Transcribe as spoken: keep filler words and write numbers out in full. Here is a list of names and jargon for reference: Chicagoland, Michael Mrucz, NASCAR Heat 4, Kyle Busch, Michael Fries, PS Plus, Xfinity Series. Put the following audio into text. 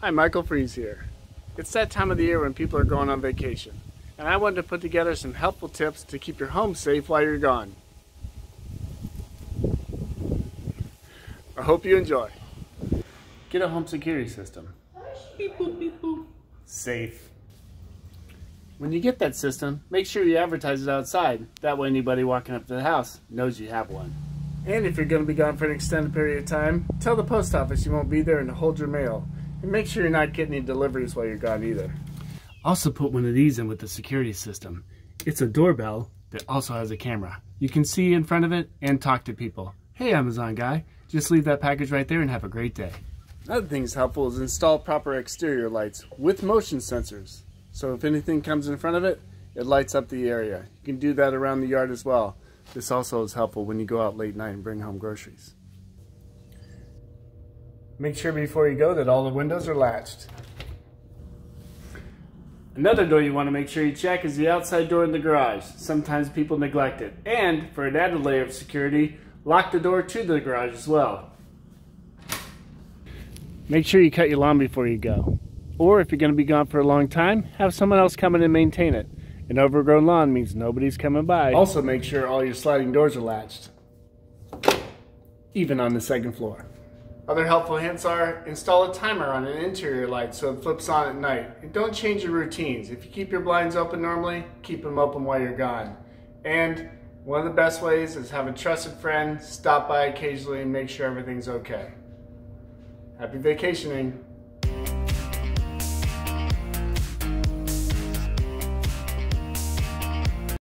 Hi, Michael Fries here. It's that time of the year when people are going on vacation, and I wanted to put together some helpful tips to keep your home safe while you're gone. I hope you enjoy. Get a home security system. Beep, boop, beep, boop. Safe. When you get that system, make sure you advertise it outside. That way anybody walking up to the house knows you have one. And if you're going to be gone for an extended period of time, tell the post office you won't be there and to hold your mail. And make sure you're not getting any deliveries while you're gone either. Also put one of these in with the security system. It's a doorbell that also has a camera. You can see in front of it and talk to people. Hey, Amazon guy, just leave that package right there and have a great day. Another thing that's helpful is install proper exterior lights with motion sensors. So if anything comes in front of it, it lights up the area. You can do that around the yard as well. This also is helpful when you go out late night and bring home groceries. Make sure before you go that all the windows are latched. Another door you want to make sure you check is the outside door in the garage. Sometimes people neglect it. And for an added layer of security, lock the door to the garage as well. Make sure you cut your lawn before you go. Or if you're going to be gone for a long time, have someone else come in and maintain it. An overgrown lawn means nobody's coming by. Also make sure all your sliding doors are latched, even on the second floor. Other helpful hints are, install a timer on an interior light so it flips on at night. And don't change your routines. If you keep your blinds open normally, keep them open while you're gone. And one of the best ways is have a trusted friend stop by occasionally and make sure everything's okay. Happy vacationing.